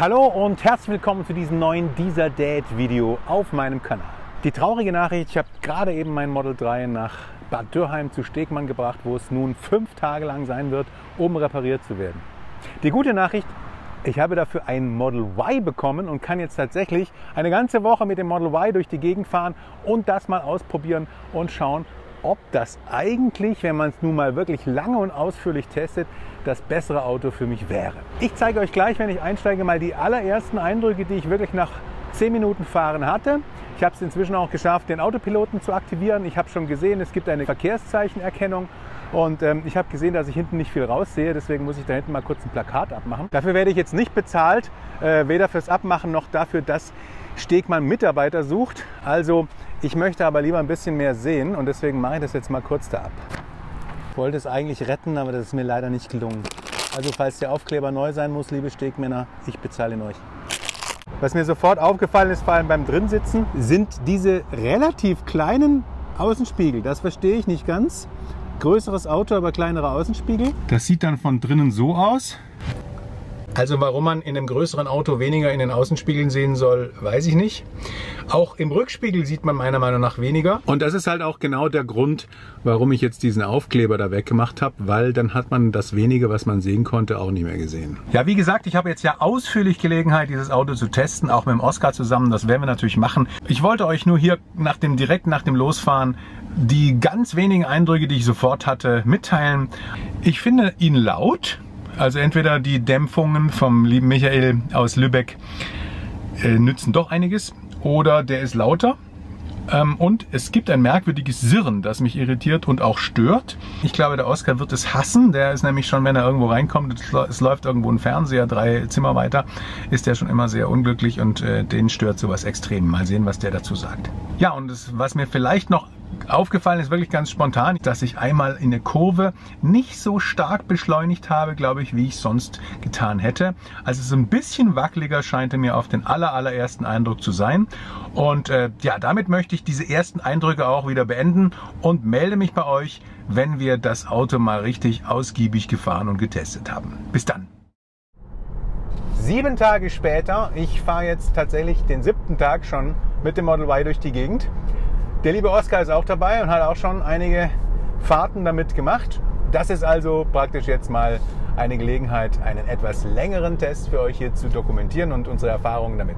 Hallo und herzlich willkommen zu diesem neuen dieserDAD-Video auf meinem Kanal. Die traurige Nachricht, ich habe gerade eben mein Model 3 nach Bad Dürrheim zu Stegmann gebracht, wo es nun 5 Tage lang sein wird, um repariert zu werden. Die gute Nachricht, ich habe dafür ein Model Y bekommen und kann jetzt tatsächlich eine ganze Woche mit dem Model Y durch die Gegend fahren und das mal ausprobieren und schauen, ob das eigentlich, wenn man es nun mal wirklich lange und ausführlich testet, das bessere Auto für mich wäre. Ich zeige euch gleich, wenn ich einsteige, mal die allerersten Eindrücke, die ich wirklich nach 10 Minuten Fahren hatte. Ich habe es inzwischen auch geschafft, den Autopiloten zu aktivieren. Ich habe schon gesehen, es gibt eine Verkehrszeichenerkennung und ich habe gesehen, dass ich hinten nicht viel raussehe. Deswegen muss ich da hinten mal kurz ein Plakat abmachen. Dafür werde ich jetzt nicht bezahlt, weder fürs Abmachen noch dafür, dass Stegmann Mitarbeiter sucht. Also ich möchte aber lieber ein bisschen mehr sehen und deswegen mache ich das jetzt mal kurz da ab. Ich wollte es eigentlich retten, aber das ist mir leider nicht gelungen. Also falls der Aufkleber neu sein muss, liebe Stegmänner, ich bezahle ihn euch. Was mir sofort aufgefallen ist, vor allem beim Drinsitzen, sind diese relativ kleinen Außenspiegel. Das verstehe ich nicht ganz. Größeres Auto, aber kleinere Außenspiegel. Das sieht dann von drinnen so aus. Also warum man in einem größeren Auto weniger in den Außenspiegeln sehen soll, weiß ich nicht. Auch im Rückspiegel sieht man meiner Meinung nach weniger. Und das ist halt auch genau der Grund, warum ich jetzt diesen Aufkleber da weggemacht habe, weil dann hat man das Wenige, was man sehen konnte, auch nicht mehr gesehen. Ja, wie gesagt, ich habe jetzt ja ausführlich Gelegenheit, dieses Auto zu testen, auch mit dem Oscar zusammen. Das werden wir natürlich machen. Ich wollte euch nur hier direkt nach dem Losfahren die ganz wenigen Eindrücke, die ich sofort hatte, mitteilen. Ich finde ihn laut. Also entweder die Dämpfungen vom lieben Michael aus Lübeck nützen doch einiges oder der ist lauter und es gibt ein merkwürdiges Sirren, das mich irritiert und auch stört. Ich glaube, der Oscar wird es hassen, der ist nämlich schon, wenn er irgendwo reinkommt, es läuft irgendwo ein Fernseher 3 Zimmer weiter, ist der schon immer sehr unglücklich und den stört sowas extrem. Mal sehen, was der dazu sagt. Ja, und das, was mir vielleicht noch aufgefallen ist, wirklich ganz spontan, dass ich einmal in der Kurve nicht so stark beschleunigt habe, glaube ich, wie ich sonst getan hätte. Also es ist ein bisschen wackeliger, scheint mir auf den allerersten Eindruck zu sein. Und ja, damit möchte ich diese ersten Eindrücke auch wieder beenden und melde mich bei euch, wenn wir das Auto mal richtig ausgiebig gefahren und getestet haben. Bis dann! 7 Tage später, ich fahre jetzt tatsächlich den 7. Tag schon mit dem Model Y durch die Gegend. Der liebe Oscar ist auch dabei und hat auch schon einige Fahrten damit gemacht. Das ist also praktisch jetzt mal eine Gelegenheit, einen etwas längeren Test für euch hier zu dokumentieren und unsere Erfahrungen damit.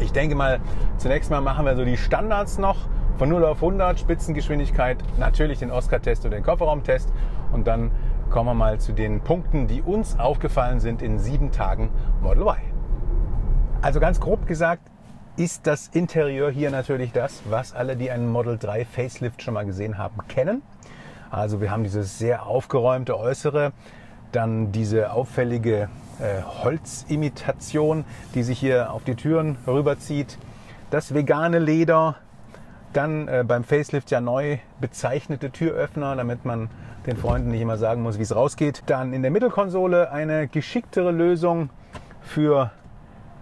Ich denke mal, zunächst mal machen wir so die Standards noch. Von 0 auf 100, Spitzengeschwindigkeit, natürlich den Oscar-Test und den Kofferraumtest. Und dann kommen wir mal zu den Punkten, die uns aufgefallen sind in 7 Tagen Model Y. Also ganz grob gesagt, ist das Interieur hier natürlich das, was alle, die einen Model 3 Facelift schon mal gesehen haben, kennen. Also wir haben dieses sehr aufgeräumte Äußere, dann diese auffällige Holzimitation, die sich hier auf die Türen rüberzieht, das vegane Leder, dann beim Facelift ja neu bezeichnete Türöffner, damit man den Freunden nicht immer sagen muss, wie es rausgeht. Dann in der Mittelkonsole eine geschicktere Lösung für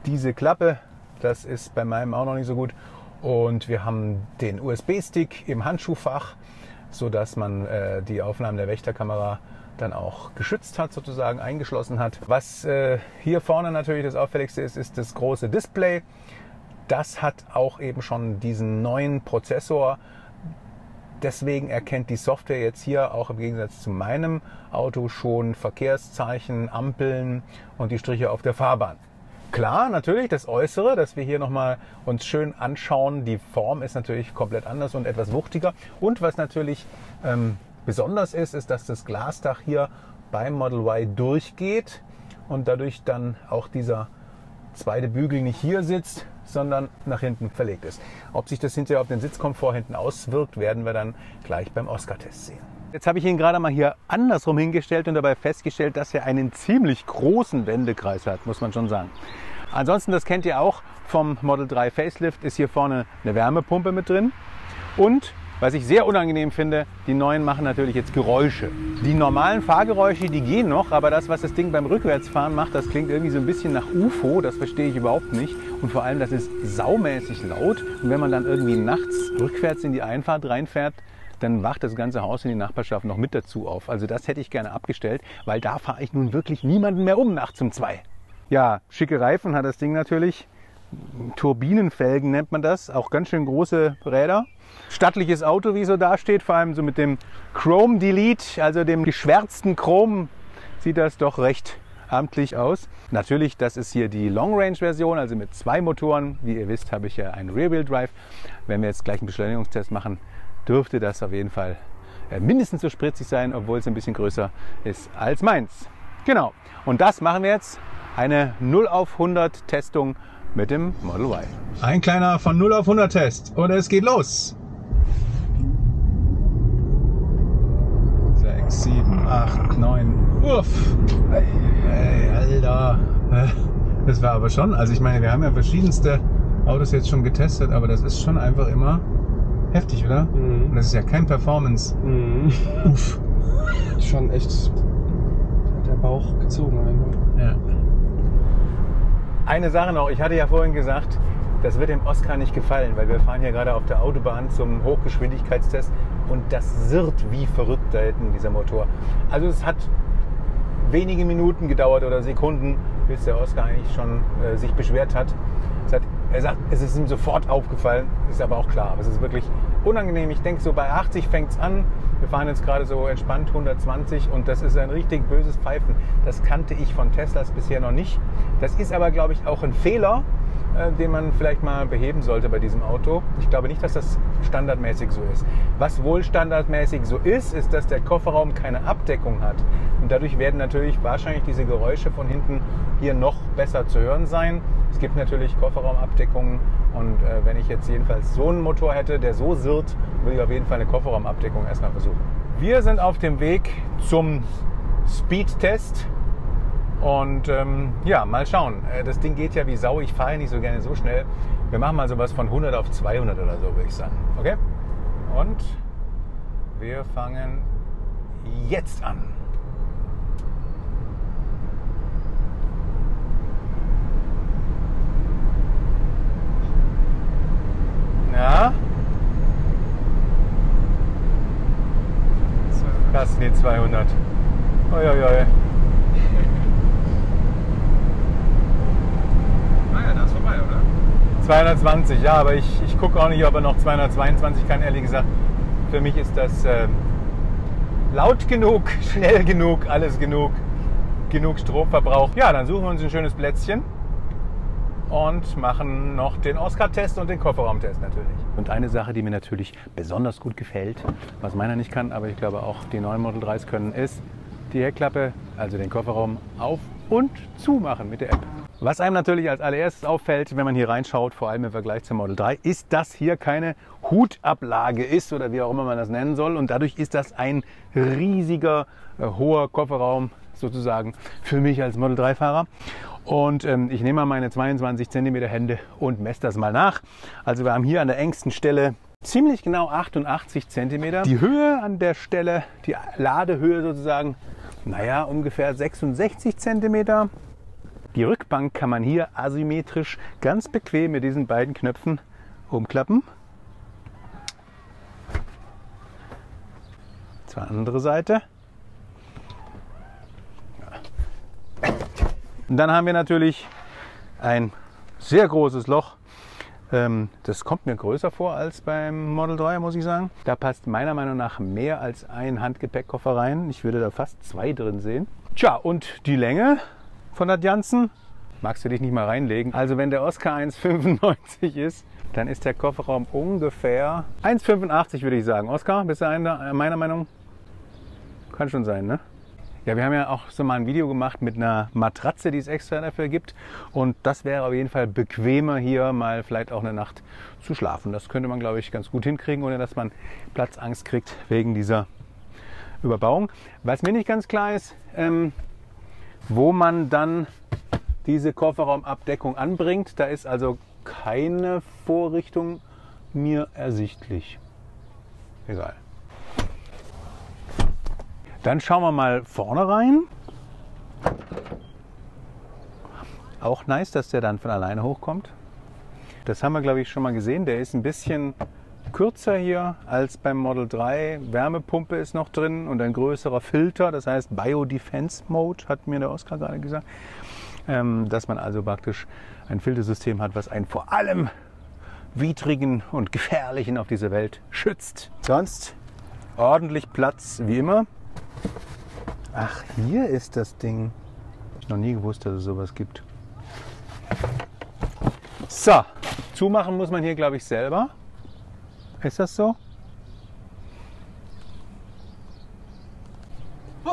diese Klappe. Das ist bei meinem auch noch nicht so gut. Und wir haben den USB-Stick im Handschuhfach, sodass man die Aufnahmen der Wächterkamera dann auch geschützt hat, sozusagen eingeschlossen hat. Was hier vorne natürlich das Auffälligste ist, ist das große Display. Das hat auch eben schon diesen neuen Prozessor. Deswegen erkennt die Software jetzt hier auch im Gegensatz zu meinem Auto schon Verkehrszeichen, Ampeln und die Striche auf der Fahrbahn. Klar, natürlich das Äußere, dass wir hier nochmal uns schön anschauen. Die Form ist natürlich komplett anders und etwas wuchtiger. Und was natürlich besonders ist, ist, dass das Glasdach hier beim Model Y durchgeht und dadurch dann auch dieser zweite Bügel nicht hier sitzt, sondern nach hinten verlegt ist. Ob sich das hinterher auf den Sitzkomfort hinten auswirkt, werden wir dann gleich beim Oscar-Test sehen. Jetzt habe ich ihn gerade mal hier andersrum hingestellt und dabei festgestellt, dass er einen ziemlich großen Wendekreis hat, muss man schon sagen. Ansonsten, das kennt ihr auch vom Model 3 Facelift, ist hier vorne eine Wärmepumpe mit drin. Und, was ich sehr unangenehm finde, die neuen machen natürlich jetzt Geräusche. Die normalen Fahrgeräusche, die gehen noch, aber das, was das Ding beim Rückwärtsfahren macht, das klingt irgendwie so ein bisschen nach UFO, das verstehe ich überhaupt nicht. Und vor allem, das ist saumäßig laut. Und wenn man dann irgendwie nachts rückwärts in die Einfahrt reinfährt, dann wacht das ganze Haus in die Nachbarschaft noch mit dazu auf. Also das hätte ich gerne abgestellt, weil da fahre ich nun wirklich niemanden mehr um nachts um 2. Ja, schicke Reifen hat das Ding natürlich. Turbinenfelgen nennt man das. Auch ganz schön große Räder. Stattliches Auto, wie so dasteht. Vor allem so mit dem Chrome Delete, also dem geschwärzten Chrom, sieht das doch recht amtlich aus. Natürlich, das ist hier die Long-Range-Version, also mit 2 Motoren. Wie ihr wisst, habe ich ja einen Rear-Wheel-Drive. Wenn wir jetzt gleich einen Beschleunigungstest machen, dürfte das auf jeden Fall mindestens so spritzig sein, obwohl es ein bisschen größer ist als meins. Genau, und das machen wir jetzt. Eine 0 auf 100 Testung mit dem Model Y. Ein kleiner von 0 auf 100 Test und es geht los. 6, 7, 8, 9, uff. Ey, Alter. Das war aber schon, also ich meine, wir haben ja verschiedenste Autos jetzt schon getestet, aber das ist schon einfach immer heftig, oder? Mhm. Und das ist ja kein Performance. Mhm. Uff. Schon echt, hat der Bauch gezogen. Ja. Eine Sache noch, ich hatte ja vorhin gesagt, das wird dem Oscar nicht gefallen, weil wir fahren hier gerade auf der Autobahn zum Hochgeschwindigkeitstest und das sirrt wie verrückt da hinten, dieser Motor. Also es hat wenige Minuten gedauert oder Sekunden, bis der Oscar eigentlich schon sich beschwert hat. Er sagt, es ist ihm sofort aufgefallen, ist aber auch klar, aber es ist wirklich unangenehm. Ich denke, so bei 80 fängt es an. Wir fahren jetzt gerade so entspannt 120 und das ist ein richtig böses Pfeifen. Das kannte ich von Teslas bisher noch nicht. Das ist aber, glaube ich, auch ein Fehler, den man vielleicht mal beheben sollte bei diesem Auto. Ich glaube nicht, dass das standardmäßig so ist. Was wohl standardmäßig so ist, dass der Kofferraum keine Abdeckung hat. Und dadurch werden natürlich wahrscheinlich diese Geräusche von hinten hier noch besser zu hören sein. Es gibt natürlich Kofferraumabdeckungen und wenn ich jetzt jedenfalls so einen Motor hätte, der so sirrt, würde ich auf jeden Fall eine Kofferraumabdeckung erstmal versuchen. Wir sind auf dem Weg zum Speedtest. Und ja, mal schauen. Das Ding geht ja wie Sau. Ich fahre ja nicht so gerne so schnell. Wir machen mal sowas von 100 auf 200 oder so, würde ich sagen. Okay? Und wir fangen jetzt an. Ja? Fast die 200. Oi, oi, oi. Naja, da ist vorbei, oder? 220, ja, aber ich gucke auch nicht, ob er noch 222 kann. Ehrlich gesagt, für mich ist das laut genug, schnell genug, alles genug, genug Stromverbrauch. Ja, dann suchen wir uns ein schönes Plätzchen und machen noch den Oscar-Test und den Kofferraumtest natürlich. Und eine Sache, die mir natürlich besonders gut gefällt, was meiner nicht kann, aber ich glaube auch die neuen Model 3s können, ist die Heckklappe, also den Kofferraum auf- und zumachen mit der App. Was einem natürlich als allererstes auffällt, wenn man hier reinschaut, vor allem im Vergleich zum Model 3, ist, dass hier keine Hutablage ist oder wie auch immer man das nennen soll. Und dadurch ist das ein riesiger, hoher Kofferraum sozusagen für mich als Model 3-Fahrer. Und ich nehme mal meine 22 cm Hände und messe das mal nach. Also wir haben hier an der engsten Stelle ziemlich genau 88 cm. Die Höhe an der Stelle, die Ladehöhe sozusagen, naja, ungefähr 66 cm. Die Rückbank kann man hier asymmetrisch ganz bequem mit diesen beiden Knöpfen umklappen. Zur anderen Seite. Und dann haben wir natürlich ein sehr großes Loch. Das kommt mir größer vor als beim Model 3, muss ich sagen. Da passt meiner Meinung nach mehr als ein Handgepäckkoffer rein. Ich würde da fast 2 drin sehen. Tja, und die Länge von der Janssen, magst du dich nicht mal reinlegen. Also wenn der Oscar 1,95 ist, dann ist der Kofferraum ungefähr 1,85, würde ich sagen. Oscar, bist du einer meiner Meinung? Kann schon sein, ne? Ja, wir haben ja auch so mal ein Video gemacht mit einer Matratze, die es extra dafür gibt. Und das wäre auf jeden Fall bequemer, hier mal vielleicht auch eine Nacht zu schlafen. Das könnte man, glaube ich, ganz gut hinkriegen, ohne dass man Platzangst kriegt wegen dieser Überbauung. Was mir nicht ganz klar ist, wo man dann diese Kofferraumabdeckung anbringt. Da ist also keine Vorrichtung mir ersichtlich. Egal. Dann schauen wir mal vorne rein. Auch nice, dass der dann von alleine hochkommt. Das haben wir, glaube ich, schon mal gesehen. Der ist ein bisschen kürzer hier als beim Model 3. Wärmepumpe ist noch drin und ein größerer Filter, das heißt Bio-Defense-Mode, hat mir der Oscar gerade gesagt. dass man also praktisch ein Filtersystem hat, was einen vor allem widrigen und gefährlichen auf dieser Welt schützt. Sonst ordentlich Platz wie immer. Ach, hier ist das Ding. Hab ich noch nie gewusst, dass es sowas gibt. So, zumachen muss man hier, glaube ich, selber. Ist das so? Oh.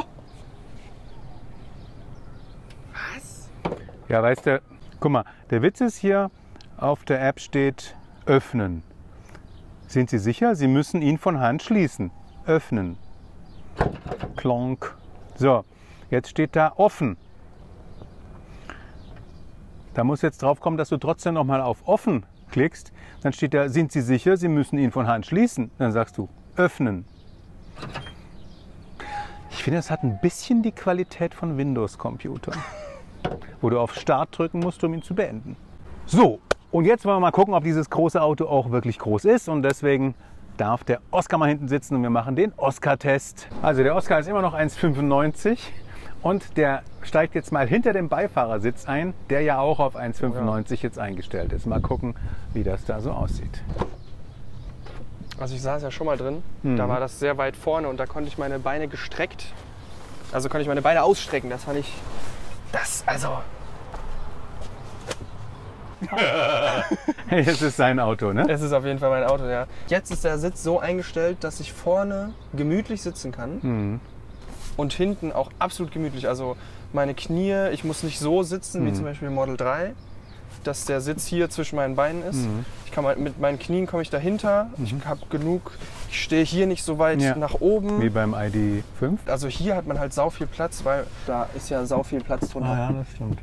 Was? Ja, weißt du, guck mal, der Witz ist hier, auf der App steht öffnen. Sind Sie sicher? Sie müssen ihn von Hand schließen. Öffnen. Klonk. So, jetzt steht da offen. Da muss jetzt drauf kommen, dass du trotzdem nochmal auf offen klickst. Dann steht da, sind Sie sicher? Sie müssen ihn von Hand schließen. Dann sagst du öffnen. Ich finde, das hat ein bisschen die Qualität von Windows-Computern, wo du auf Start drücken musst, um ihn zu beenden. So. Und jetzt wollen wir mal gucken, ob dieses große Auto auch wirklich groß ist, und deswegen darf der Oscar mal hinten sitzen und wir machen den Oscar-Test. Also der Oscar ist immer noch 1,95 und der steigt jetzt mal hinter dem Beifahrersitz ein, der ja auch auf 1,95 jetzt eingestellt ist. Mal gucken, wie das da so aussieht. Also ich saß ja schon mal drin, da war das sehr weit vorne und da konnte ich meine Beine ausstrecken, das fand ich, Es ist sein Auto, ne? Es ist auf jeden Fall mein Auto, ja. Jetzt ist der Sitz so eingestellt, dass ich vorne gemütlich sitzen kann und hinten auch absolut gemütlich. Also meine Knie, ich muss nicht so sitzen wie zum Beispiel Model 3, dass der Sitz hier zwischen meinen Beinen ist. Ich kann mit meinen Knien komme ich dahinter, ich habe genug, ich stehe hier nicht so weit nach oben. Wie beim ID 5. Also hier hat man halt sau viel Platz, weil da ist ja sau viel Platz drunter. Ah, ja, das stimmt.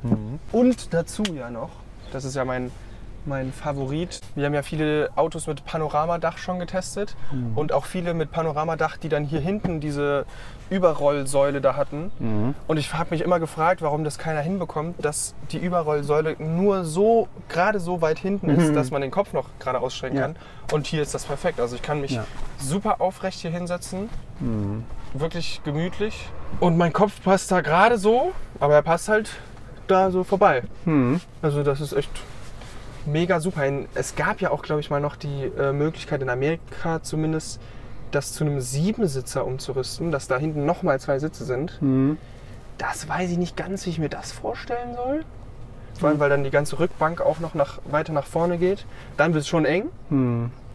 Und dazu ja noch. Das ist ja mein Favorit. Wir haben ja viele Autos mit Panoramadach schon getestet und auch viele mit Panoramadach, die dann hier hinten diese Überrollsäule da hatten. Und ich habe mich immer gefragt, warum das keiner hinbekommt, dass die Überrollsäule nur so, gerade so weit hinten ist, dass man den Kopf noch gerade ausstrecken kann. Und hier ist das perfekt. Also ich kann mich super aufrecht hier hinsetzen, wirklich gemütlich. Und mein Kopf passt da gerade so, aber er passt halt da so vorbei. Also das ist echt mega super. Es gab ja auch, glaube ich, mal noch die Möglichkeit, in Amerika zumindest, das zu einem Siebensitzer umzurüsten, dass da hinten nochmal 2 Sitze sind. Das weiß ich nicht ganz, wie ich mir das vorstellen soll. Vor allem, weil dann die ganze Rückbank auch noch weiter nach vorne geht. Dann wird es schon eng.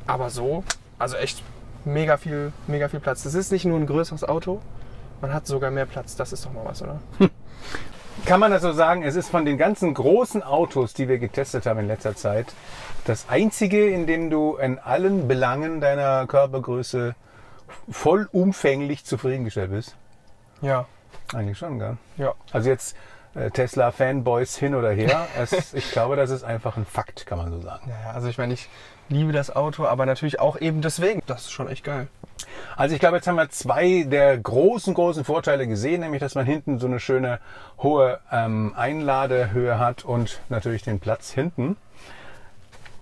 Aber so, also echt mega viel Platz. Das ist nicht nur ein größeres Auto, man hat sogar mehr Platz. Das ist doch mal was, oder? Kann man das so sagen, es ist von den ganzen großen Autos, die wir getestet haben in letzter Zeit, das einzige, in dem du in allen Belangen deiner Körpergröße vollumfänglich zufriedengestellt bist? Ja. Eigentlich schon, gell? Ja. Also jetzt Tesla-Fanboys hin oder her, ich glaube, das ist einfach ein Fakt, kann man so sagen. Ja, also ich meine, ich liebe das Auto, aber natürlich auch eben deswegen. Das ist schon echt geil. Also ich glaube, jetzt haben wir 2 der großen Vorteile gesehen, nämlich dass man hinten so eine schöne hohe Einladehöhe hat und natürlich den Platz hinten.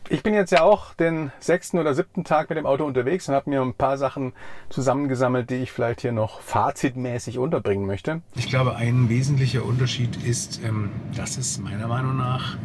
Ich bin jetzt ja auch den 6. oder 7. Tag mit dem Auto unterwegs und habe mir ein paar Sachen zusammengesammelt, die ich vielleicht hier noch fazitmäßig unterbringen möchte. Ich glaube, ein wesentlicher Unterschied ist, dass es meiner Meinung nach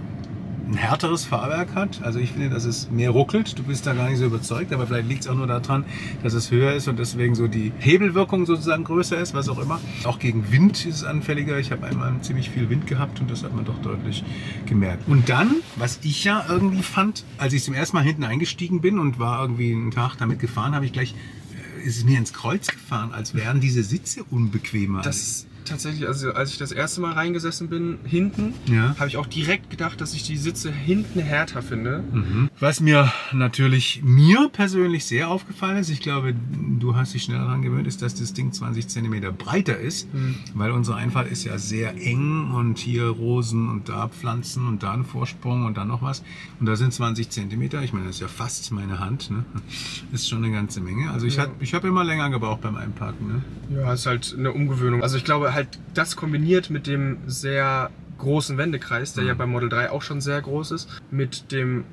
ein härteres Fahrwerk hat. Also ich finde, dass es mehr ruckelt. Du bist da gar nicht so überzeugt, aber vielleicht liegt es auch nur daran, dass es höher ist und deswegen so die Hebelwirkung sozusagen größer ist, was auch immer. Auch gegen Wind ist es anfälliger. Ich habe einmal ziemlich viel Wind gehabt und das hat man doch deutlich gemerkt. Und dann, was ich ja irgendwie fand, als ich zum ersten Mal hinten eingestiegen bin und war irgendwie einen Tag damit gefahren, habe ich gleich, ist es mir ins Kreuz gefahren, als wären diese Sitze unbequemer. Das tatsächlich, also als ich das erste Mal reingesessen bin, hinten, habe ich auch direkt gedacht, dass ich die Sitze hinten härter finde. Was mir natürlich, persönlich sehr aufgefallen ist, ich glaube, du hast dich schneller daran gewöhnt, ist, dass das Ding 20 cm breiter ist, weil unsere Einfahrt ist ja sehr eng und hier Rosen und da Pflanzen und da ein Vorsprung und dann noch was. Und da sind 20 cm, ich meine, das ist ja fast meine Hand, ne? Das ist schon eine ganze Menge. Also ich habe immer länger gebraucht beim Einparken. Ja, ist halt eine Umgewöhnung. Also ich glaube, halt das kombiniert mit dem sehr großen Wendekreis, der ja beim Model 3 auch schon sehr groß ist, mit dem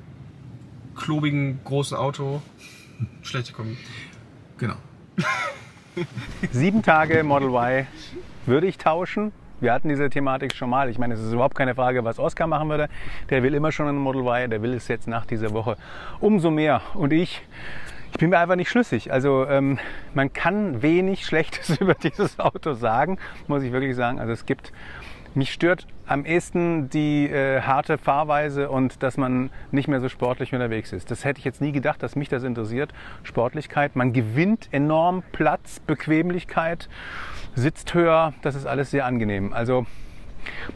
klobigen großen Auto, schlechte Kombi. Genau. 7 Tage Model Y würde ich tauschen, wir hatten diese Thematik schon mal. Ich meine, es ist überhaupt keine Frage, was Oscar machen würde. Der will immer schon einen Model Y, der will es jetzt nach dieser Woche umso mehr. Und ich bin mir einfach nicht schlüssig. Also man kann wenig Schlechtes über dieses Auto sagen, muss ich wirklich sagen. Also es gibt, mich stört am ehesten die harte Fahrweise und dass man nicht mehr so sportlich unterwegs ist. Das hätte ich jetzt nie gedacht, dass mich das interessiert. Sportlichkeit, man gewinnt enorm Platz, Bequemlichkeit, sitzt höher, das ist alles sehr angenehm. Also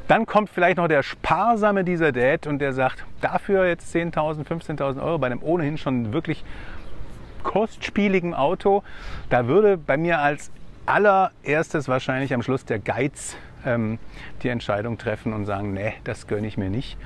dann kommt vielleicht noch der sparsame dieserDAD und der sagt, dafür jetzt 10.000, 15.000 Euro bei einem ohnehin schon wirklich kostspieligen Auto, da würde bei mir als allererstes wahrscheinlich am Schluss der Geiz die Entscheidung treffen und sagen, nee, das gönne ich mir nicht.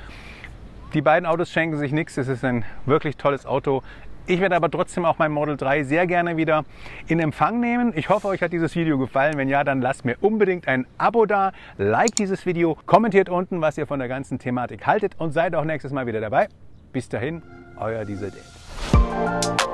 Die beiden Autos schenken sich nichts, es ist ein wirklich tolles Auto. Ich werde aber trotzdem auch mein Model 3 sehr gerne wieder in Empfang nehmen. Ich hoffe, euch hat dieses Video gefallen. Wenn ja, dann lasst mir unbedingt ein Abo da, liked dieses Video, kommentiert unten, was ihr von der ganzen Thematik haltet und seid auch nächstes Mal wieder dabei. Bis dahin, euer dieserDAD.